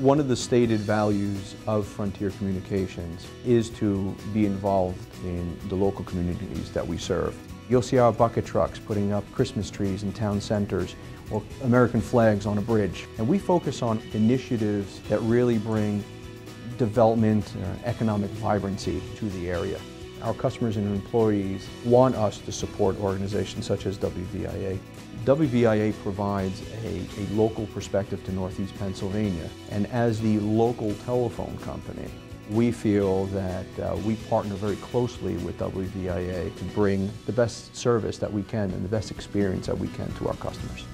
One of the stated values of Frontier Communications is to be involved in the local communities that we serve. You'll see our bucket trucks putting up Christmas trees in town centers or American flags on a bridge. And we focus on initiatives that really bring development and economic vibrancy to the area. Our customers and employees want us to support organizations such as WVIA. WVIA provides a local perspective to Northeast Pennsylvania, and as the local telephone company, we feel that we partner very closely with WVIA to bring the best service that we can and the best experience that we can to our customers.